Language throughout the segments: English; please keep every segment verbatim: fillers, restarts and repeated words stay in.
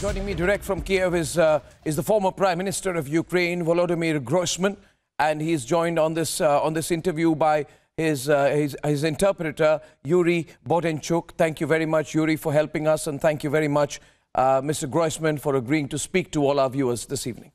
Joining me direct from Kiev is, uh, is the former Prime Minister of Ukraine, Volodymyr Groysman, and he's joined on this, uh, on this interview by his, uh, his, his interpreter, Yuri Bodenschuk. Thank you very much, Yuri, for helping us, and thank you very much, uh, Mister Groysman, for agreeing to speak to all our viewers this evening.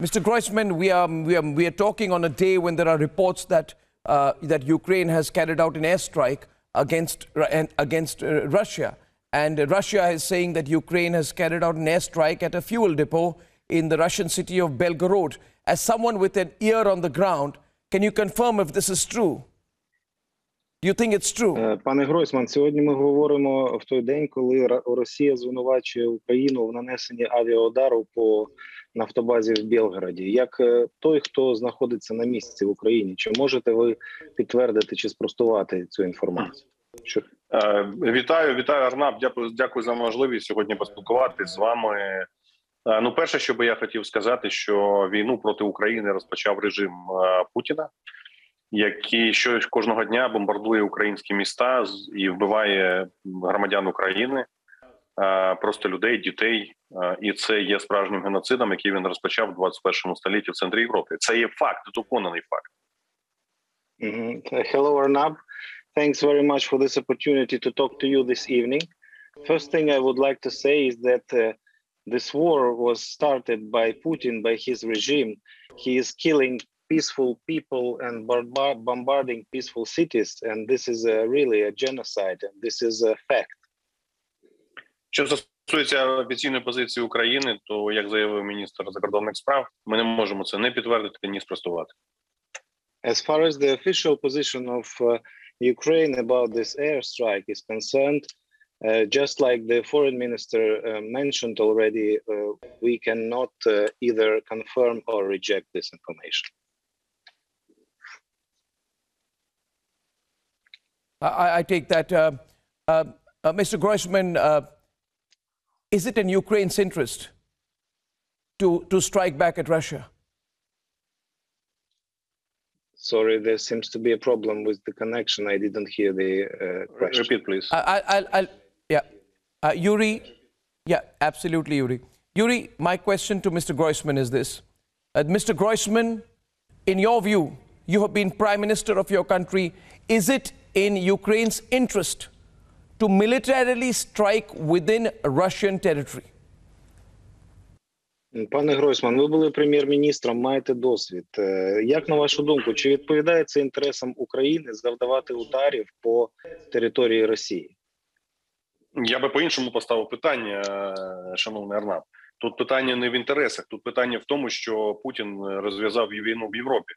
Mister Groysman, we are, we are, we are talking on a day when there are reports that, uh, that Ukraine has carried out an airstrike against, uh, against uh, Russia. And Russia is saying that Ukraine has carried out an airstrike at a fuel depot in the Russian city of Belgorod. As someone with an ear on the ground, can you confirm if this is true? Do you think it's true? Пане Гройсман, сьогодні ми говоримо в той день, коли Росія звинувачує Україну в нанесенні авіаудару по нафтобазі в Белгороді. Як той, хто знаходиться на місці в Україні, чи можете ви підтвердити чи спростувати цю інформацію? Вітаю, вітаю, Арнаб. Дякую, дякую за можливість сьогодні поспілкуватися з вами. Ну, перше, що би я хотів сказати, що війну проти України розпочав режим Путіна, який що кожного дня бомбардує українські міста і вбиває громадян України, просто людей, дітей. І це є справжнім геноцидом, який він розпочав у двадцять першому столітті в центрі Європи. Це є факт, доконаний факт. Hello, Arnab. Thanks very much for this opportunity to talk to you this evening. First thing I would like to say is that uh, this war was started by Putin, by his regime. He is killing peaceful people and bar bombarding peaceful cities, and this is uh, really a genocide, and this is a fact. Що стосується офіційної позиції України, то, як заявив міністр закордонних справ, ми не можемо це не підтвердити, ні спростувати. As far as the official position of uh, Ukraine about this airstrike is concerned, uh, just like the foreign minister uh, mentioned already, uh, we cannot uh, either confirm or reject this information. I, I take that. Uh, uh, uh, Mister Groysman, uh, is it in Ukraine's interest to, to strike back at Russia? Sorry, there seems to be a problem with the connection. I didn't hear the uh, question. Repeat, please. I, I'll, I'll, yeah, uh, Yuri. Yeah, absolutely, Yuri. Yuri, my question to Mister Groysman is this: uh, Mister Groysman, in your view, you have been Prime Minister of your country. Is it in Ukraine's interest to militarily strike within Russian territory? Пане Гройсман, ви були прем'єр-міністром, маєте досвід. Як на вашу думку, чи відповідає це інтересам України завдавати ударів по території Росії? Я би по-іншому поставив питання, шановний Арнаб. Тут питання не в інтересах, тут питання в тому, що Путін розв'язав війну в Європі.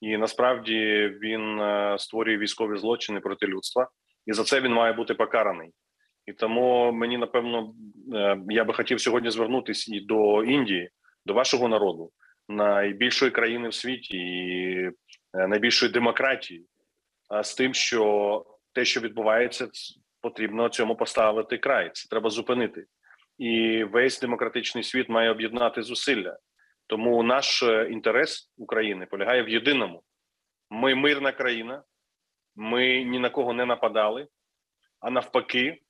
І насправді він створює військові злочини проти людства, і за це він має бути покараний. І тому мені, напевно, я би хотів сьогодні звернутися і до Індії, до вашого народу, найбільшої країни в світі і найбільшої демократії, з тим, що те, що відбувається, потрібно цьому поставити край, це треба зупинити. І весь демократичний світ має об'єднати зусилля. Тому наш інтерес України полягає в єдиному. Ми мирна країна, ми ні на кого не нападали, а навпаки,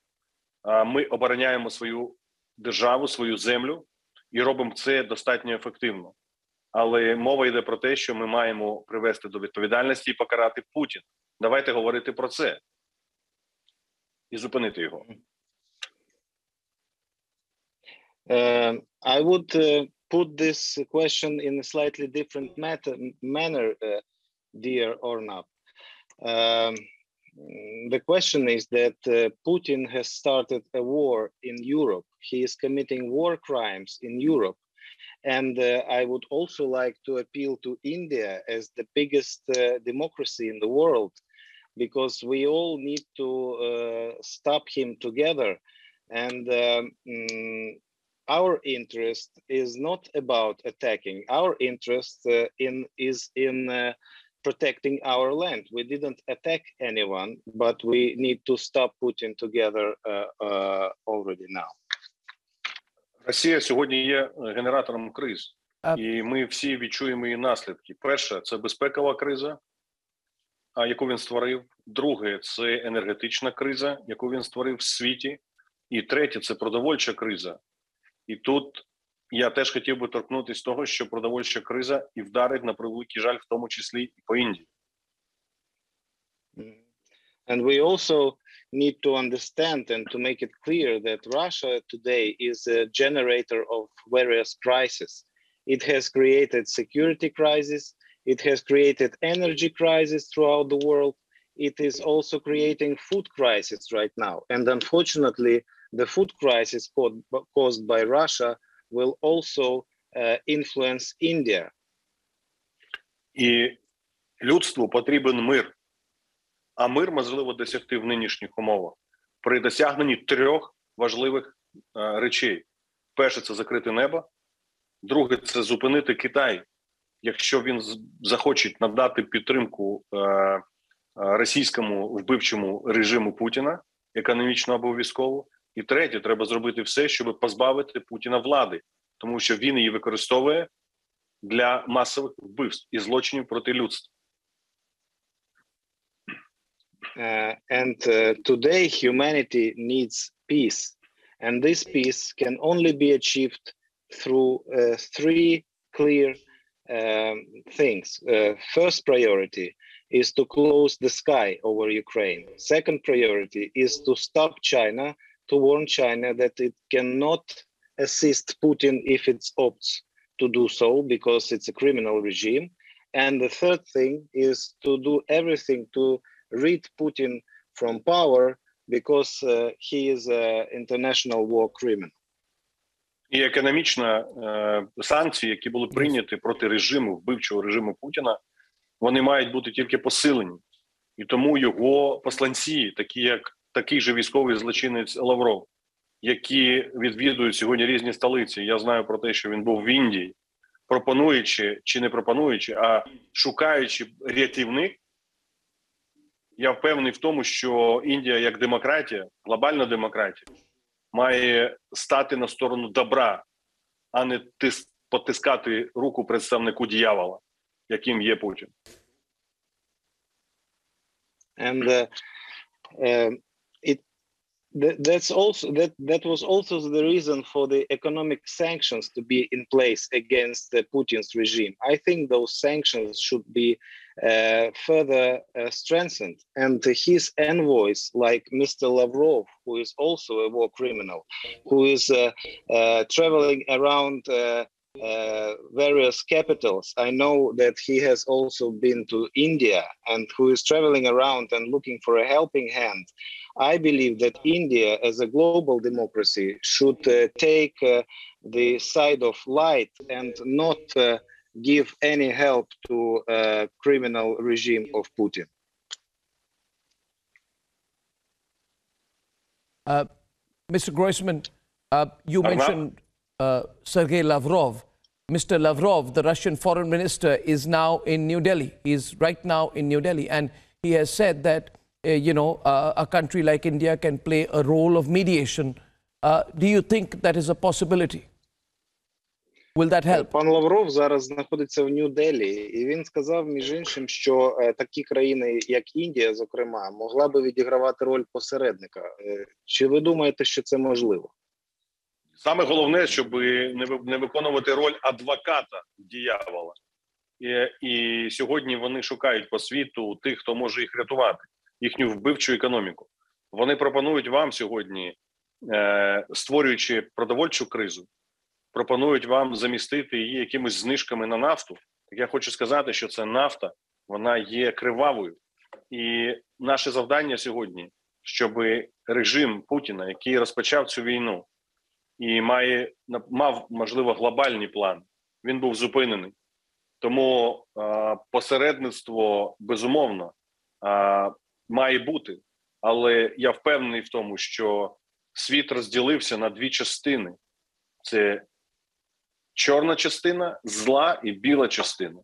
ми обороняємо свою державу, свою землю і робимо це достатньо ефективно. Але мова йде про те, що ми маємо привести до відповідальності і покарати Путіна. Давайте говорити про це і зупинити його. Uh, I would uh, put this question in a slightly different matter, manner, uh, dear Arnab. Um, The question is that uh, Putin has started a war in Europe. He is committing war crimes in Europe. And uh, I would also like to appeal to India as the biggest uh, democracy in the world, because we all need to uh, stop him together. And um, mm, our interest is not about attacking. Our interest uh, in, is in... Uh, protecting our land. We didn't attack anyone, but we need to stop Putin together uh, uh, already now. Росія сьогодні є генератором криз, і ми всі відчуємо її наслідки. Перша – це безпекова криза, яку він створив. Друге – це енергетична криза, яку він створив в світі. І третє – це продовольча криза, І тут я теж хотів би торкнутися того, що продовольча криза і вдарить на превеликий жаль, в тому числі і по Індії. And we also need to understand and to make it clear that Russia today is a generator of various crises. It has created security crisis, it has created energy crisis throughout the world, it is also creating food crisis right now. And unfortunately, the food crisis caused by Russia will also uh, influence India. І людству потрібен мир. А мир можливо досягти в нинішніх умовах при досягненні трьох важливих е, речей. Перше – це закрити небо. Друге – це зупинити Китай, якщо він захоче надати підтримку е, російському вбивчому режиму Путіна, економічно або військово. І третє – треба зробити все, щоб позбавити Путіна влади, тому що він її використовує для масових вбивств і злочинів проти людства. Uh, and uh, today humanity needs peace, and this peace can only be achieved through uh, three clear um, things. Uh, first priority is to close the sky over Ukraine. Second priority is to stop China, to warn China that it cannot assist Putin if it opts to do so, because it's a criminal regime. And the third thing is to do everything to rid Putin from power, because uh, he is an international war criminal. І економічні санкції, які були прийняті проти режиму, вбивчого режиму Путіна, вони мають бути тільки посилені. І тому його посланці, такі як такий же військовий злочинець Лавров, які відвідують сьогодні різні столиці, я знаю про те, що він був в Індії, пропонуючи, чи не пропонуючи, а шукаючи рятівник. Я впевнений в тому, що Індія як демократія, глобальна демократія, має стати на сторону добра, а не тис- потискати руку представнику диявола, яким є Путін. And uh, uh, it th- that's also that that was also the reason for the economic sanctions to be in place against the Putin's regime. I think those sanctions should be Uh, further uh, strengthened, and uh, his envoys like Mister Lavrov, who is also a war criminal, who is uh, uh, traveling around uh, uh, various capitals. I know that he has also been to India, and who is traveling around and looking for a helping hand. I believe that India, as a global democracy, should uh, take uh, the side of light and not uh, give any help to uh, criminal regime of Putin. Uh, Mister Groysman, uh, you Arnab? mentioned uh, Sergei Lavrov. Mister Lavrov, the Russian foreign minister, is now in New Delhi. He is right now in New Delhi, and he has said that uh, you know uh, a country like India can play a role of mediation. Uh, do you think that is a possibility? Will that help? Пан Лавров зараз знаходиться в Нью-Делі, і він сказав, між іншим, що е, такі країни, як Індія, зокрема, могла би відігравати роль посередника. Е, чи ви думаєте, що це можливо? Саме головне, щоб не, не виконувати роль адвоката диявола. І, і сьогодні вони шукають по світу тих, хто може їх рятувати, їхню вбивчу економіку. Вони пропонують вам сьогодні, е, створюючи продовольчу кризу, пропонують вам замістити її якимись знижками на нафту. Так я хочу сказати, що це нафта, вона є кривавою. І наше завдання сьогодні, щоб режим Путіна, який розпочав цю війну і має, мав, можливо, глобальні плани, він був зупинений. Тому е, посередництво, безумовно, е, має бути. Але я впевнений в тому, що світ розділився на дві частини. Це чорна частина зла і біла частина.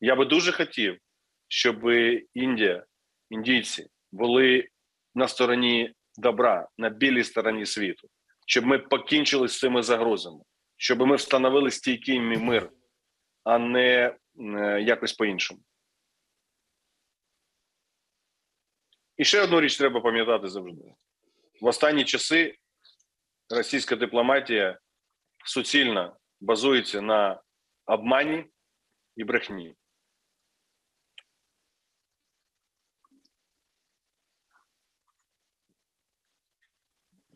Я би дуже хотів, щоб Індія, індійці були на стороні добра, на білій стороні світу, щоб ми покінчили з цими загрозами, щоб ми встановили стійкий мир, а не якось по-іншому. І ще одну річ треба пам'ятати завжди. В останні часи російська дипломатія суцільно базується на обмані і брехні.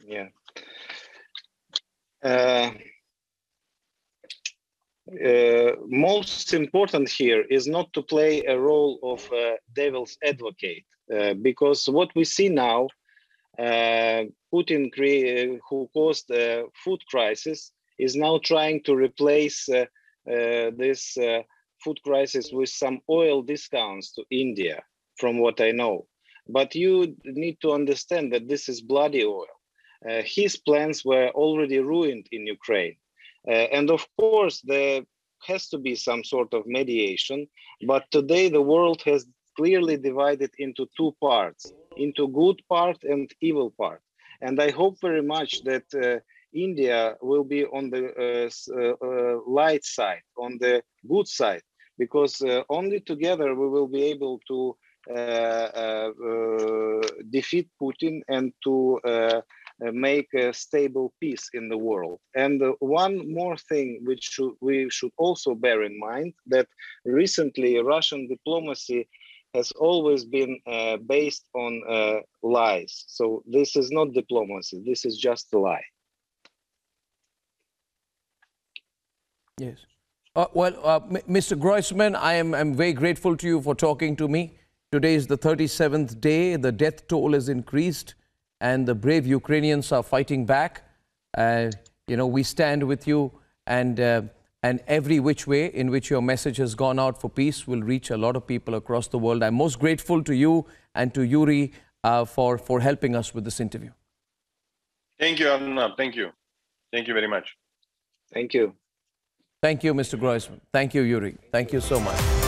Yeah. Uh, uh, most important here is not to play a role of uh, devil's advocate, uh, because what we see now, uh, Putin, cre- who caused a food crisis, is now trying to replace uh, uh, this uh, food crisis with some oil discounts to India, from what I know. But you need to understand that this is bloody oil. Uh, his plans were already ruined in Ukraine. Uh, and of course, there has to be some sort of mediation. But today, the world has clearly divided into two parts, into good part and evil part. And I hope very much that uh, India will be on the uh, uh, light side, on the good side, because uh, only together we will be able to uh, uh, uh, defeat Putin and to uh, Uh, make a stable peace in the world. And uh, one more thing which should, we should also bear in mind, that recently Russian diplomacy has always been uh, based on uh, lies. So this is not diplomacy, this is just a lie. Yes. Uh, well, uh, Mister Groysman, I am I'm very grateful to you for talking to me. Today is the thirty-seventh day, the death toll has increased, and the brave Ukrainians are fighting back. Uh, you know, we stand with you, and uh, and every which way in which your message has gone out for peace will reach a lot of people across the world. I'm most grateful to you and to Yuri uh, for, for helping us with this interview. Thank you, Arnab. Thank you. Thank you very much. Thank you. Thank you, Mister Groysman. Thank you, Yuri. Thank you so much.